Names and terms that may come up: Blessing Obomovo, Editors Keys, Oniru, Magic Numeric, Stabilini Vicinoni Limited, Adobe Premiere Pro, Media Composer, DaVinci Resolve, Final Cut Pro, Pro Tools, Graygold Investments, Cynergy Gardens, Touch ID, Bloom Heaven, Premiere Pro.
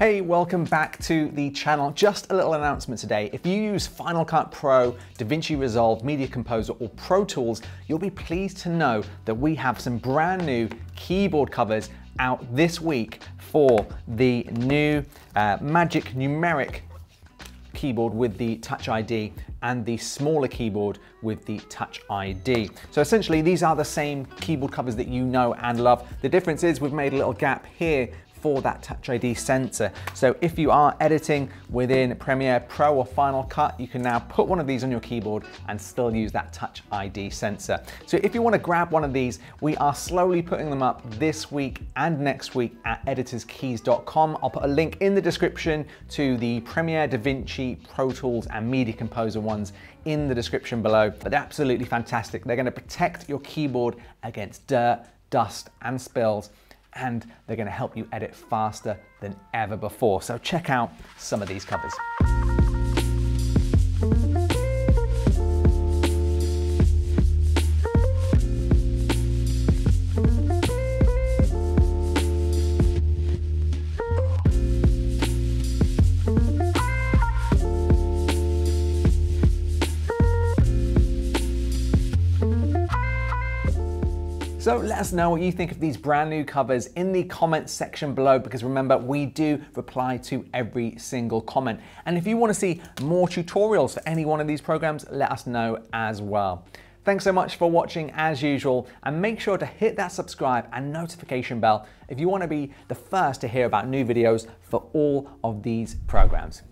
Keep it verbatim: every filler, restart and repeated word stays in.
Hey, welcome back to the channel. Just a little announcement today. If you use Final Cut Pro, DaVinci Resolve, Media Composer, or Pro Tools, you'll be pleased to know that we have some brand new keyboard covers out this week for the new uh, Magic Numeric keyboard with the Touch I D and the smaller keyboard with the Touch I D. So essentially, these are the same keyboard covers that you know and love. The difference is we've made a little gap here for that Touch I D sensor. So if you are editing within Premiere Pro or Final Cut, you can now put one of these on your keyboard and still use that Touch I D sensor. So if you want to grab one of these, we are slowly putting them up this week and next week at editors keys dot com. I'll put a link in the description to the Premiere, DaVinci, Pro Tools, and Media Composer ones in the description below. But they're absolutely fantastic. They're going to protect your keyboard against dirt, dust, and spills, and they're going to help you edit faster than ever before. So check out some of these covers. So let us know what you think of these brand new covers in the comments section below, because remember, we do reply to every single comment. And if you want to see more tutorials for any one of these programs, let us know as well. Thanks so much for watching as usual, and make sure to hit that subscribe and notification bell if you want to be the first to hear about new videos for all of these programs.